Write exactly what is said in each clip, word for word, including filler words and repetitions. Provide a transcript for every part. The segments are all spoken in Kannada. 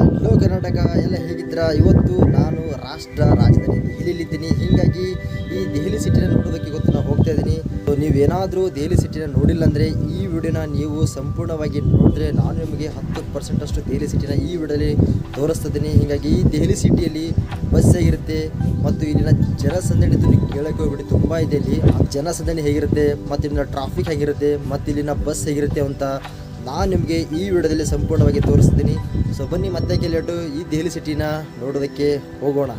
ಹಲೋ ಕರ್ನಾಟಕ ಎಲ್ಲ ಹೇಗಿದ್ದೀರಾ? ಇವತ್ತು ನಾನು ರಾಷ್ಟ್ರ ರಾಜಧಾನಿ ದೆಹಲಿಯಲ್ಲಿದ್ದೀನಿ. ಹೀಗಾಗಿ ಈ ದೆಹಲಿ ಸಿಟಿನ ನೋಡೋದಕ್ಕೆ ಇವತ್ತು ನಾನು ಹೋಗ್ತಾ ಇದ್ದೀನಿ. ನೀವೇನಾದರೂ ದೆಹಲಿ ಸಿಟಿನ ನೋಡಿಲ್ಲ ಅಂದರೆ ಈ ವಿಡಿಯೋನ ನೀವು ಸಂಪೂರ್ಣವಾಗಿ ನೋಡಿದ್ರೆ ನಾನು ನಿಮಗೆ ಹತ್ತು ಪರ್ಸೆಂಟ್ ಅಷ್ಟು ದೆಹಲಿ ಸಿಟಿನ ಈ ವಿಡಿಯೋದಲ್ಲಿ ತೋರಿಸ್ತಿದ್ದೀನಿ. ಹೀಗಾಗಿ ಈ ದೆಹಲಿ ಸಿಟಿಯಲ್ಲಿ ಬಸ್ ಹೇಗಿರುತ್ತೆ ಮತ್ತು ಇಲ್ಲಿನ ಜನಸಂದಣಿ ಕೇಳಕ್ಕೆ ಹೋಗ್ಬಿಟ್ಟು ತುಂಬ ಇದೆ. ಇಲ್ಲಿ ಜನಸಂದಣಿ ಹೇಗಿರುತ್ತೆ ಮತ್ತು ಇಲ್ಲಿನ ಟ್ರಾಫಿಕ್ ಹೇಗಿರುತ್ತೆ ಮತ್ತು ಇಲ್ಲಿನ ಬಸ್ ಹೇಗಿರುತ್ತೆ ಅಂತ ನಾನು ನಿಮಗೆ ಈ ವಿಡಿಯೋದಲ್ಲಿ ಸಂಪೂರ್ಣವಾಗಿ ತೋರಿಸ್ತೀನಿ. ಸೊ ಬನ್ನಿ ಮತ್ತೆ ಕೆಲಟು ಈ ದೆಹಲಿ ಸಿಟಿನ ನೋಡೋದಕ್ಕೆ ಹೋಗೋಣ.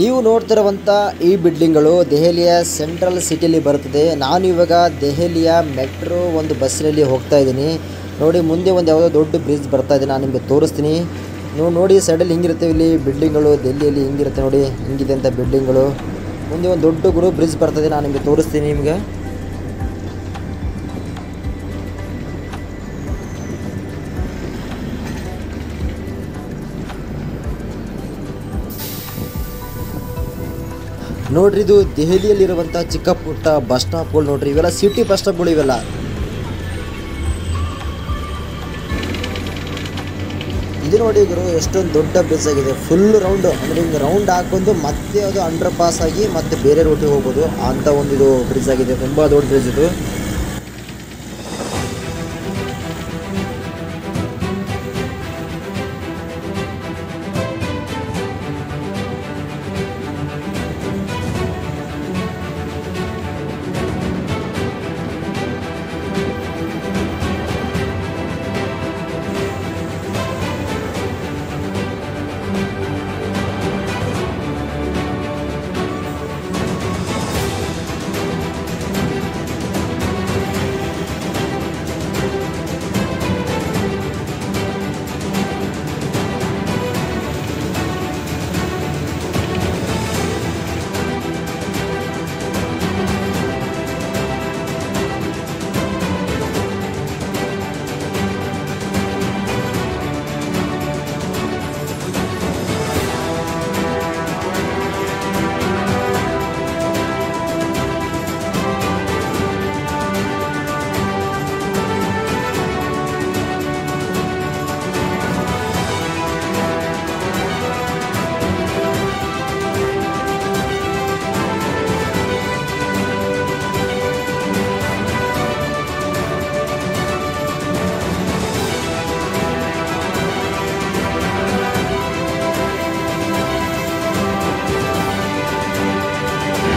ನೀವು ನೋಡ್ತಿರುವಂಥ ಈ ಬಿಲ್ಡಿಂಗ್ಗಳು ದೆಹಲಿಯ ಸೆಂಟ್ರಲ್ ಸಿಟಿಯಲ್ಲಿ ಬರುತ್ತದೆ. ನಾನು ಇವಾಗ ದೆಹಲಿಯ ಮೆಟ್ರೋ ಒಂದು ಬಸ್ಸಲ್ಲಿ ಹೋಗ್ತಾ ಇದ್ದೀನಿ. ನೋಡಿ ಮುಂದೆ ಒಂದು ಯಾವುದೋ ದೊಡ್ಡ ಬ್ರಿಡ್ಜ್ ಬರ್ತಾ ಇದೆ, ನಾನು ನಿಮಗೆ ತೋರಿಸ್ತೀನಿ. ನೀವು ನೋಡಿ ಸೈಡಲ್ಲಿ ಹಿಂಗಿರುತ್ತೆ ಇಲ್ಲಿ ಬಿಲ್ಡಿಂಗ್ಗಳು, ದೆಹಲಿಯಲ್ಲಿ ಹಿಂಗಿರುತ್ತೆ ನೋಡಿ, ಹಿಂಗಿದೆ ಅಂತ ಬಿಲ್ಡಿಂಗ್ಗಳು. ಮುಂದೆ ಒಂದು ದೊಡ್ಡ ಗುರು ಬ್ರಿಡ್ಜ್ ಬರ್ತದೆ, ನಾನು ನಿಮಗೆ ತೋರಿಸ್ತೀನಿ. ನಿಮಗೆ ನೋಡ್ರಿ ಇದು ದೆಹಲಿಯಲ್ಲಿರುವಂಥ ಚಿಕ್ಕ ಪುಟ್ಟ ಬಸ್ ಸ್ಟಾಪ್ಗಳು. ನೋಡ್ರಿ ಇವೆಲ್ಲ ಸಿಟಿ ಬಸ್ ಸ್ಟಾಪ್ಗಳು ಇವೆಲ್ಲ. ಇದು ನೋಡಿ ಗುರು ಎಷ್ಟೊಂದು ದೊಡ್ಡ ಬ್ರಿಡ್ಜ್ ಆಗಿದೆ, ಫುಲ್ ರೌಂಡ್ ಅಂದರೆ ಹಿಂಗೆ ರೌಂಡ್ ಹಾಕೊಂಡು ಮತ್ತೆ ಅದು ಅಂಡರ್ ಪಾಸ್ ಆಗಿ ಮತ್ತೆ ಬೇರೆ ರೂಟಿಗೆ ಹೋಗ್ಬೋದು ಅಂತ ಒಂದು ಇದು ಬ್ರಿಡ್ಜ್ ಆಗಿದೆ. ತುಂಬ ದೊಡ್ಡ ಬ್ರಿಡ್ಜ್ ಇದು.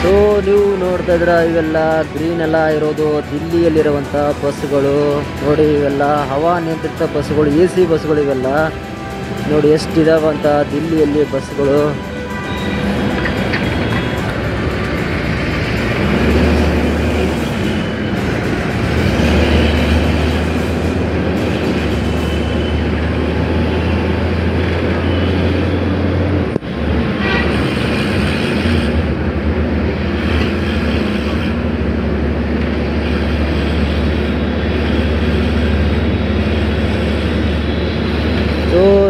ಸೊ ನೀವು ನೋಡ್ತಾ ಇದ್ರ ಇವೆಲ್ಲ ಗ್ರೀನ್ ಎಲ್ಲ ಇರೋದು ದಿಲ್ಲಿಯಲ್ಲಿರುವಂಥ ಬಸ್ಸುಗಳು. ನೋಡಿ ಇವೆಲ್ಲ ಹವಾ ನಿಯಂತ್ರಿತ ಬಸ್ಸುಗಳು, ಎ ಸಿ ಬಸ್ಸುಗಳು ಇವೆಲ್ಲ. ನೋಡಿ ಎಷ್ಟಿದಾವಂಥ ದಿಲ್ಲಿಯಲ್ಲಿ ಬಸ್ಸುಗಳು.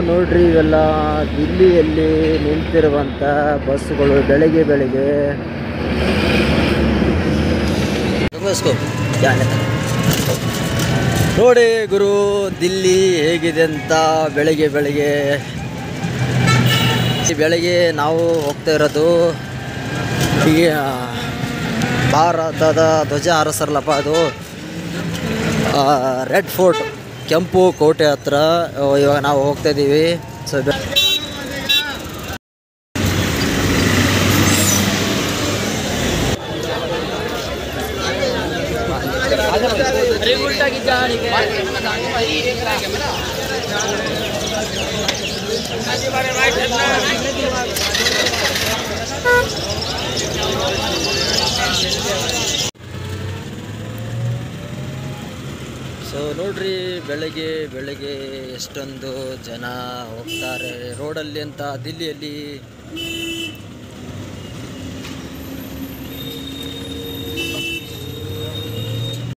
ನೋಡ್ರಿ ಇವೆಲ್ಲ ದಿಲ್ಲಿಯಲ್ಲಿ ನಿಂತಿರುವಂಥ ಬಸ್ಸುಗಳು ಬೆಳಗ್ಗೆ ಬೆಳಗ್ಗೆ. ನೋಡಿ ಗುರು ದಿಲ್ಲಿ ಹೇಗಿದೆ ಅಂತ ಬೆಳಗ್ಗೆ ಬೆಳಗ್ಗೆ. ಬೆಳಗ್ಗೆ ನಾವು ಹೋಗ್ತಾ ಇರೋದು ಈ ಭಾರತದ ಧ್ವಜ ಹಾರಿಸ್ತಾರಲ್ಲಪ್ಪ, ಅದು ರೆಡ್ ಫೋರ್ಟ್, ಕೆಂಪು ಕೋಟೆ ಹತ್ರ ಇವಾಗ ನಾವು ಹೋಗ್ತಾ ಇದ್ದೀವಿ. ಸೊ ಸೊ ನೋಡ್ರಿ ಬೆಳಗ್ಗೆ ಬೆಳಗ್ಗೆ ಎಷ್ಟೊಂದು ಜನ ಹೋಗ್ತಾರೆ ರೋಡಲ್ಲಿ ಅಂತ ದಿಲ್ಲಿಯಲ್ಲಿ.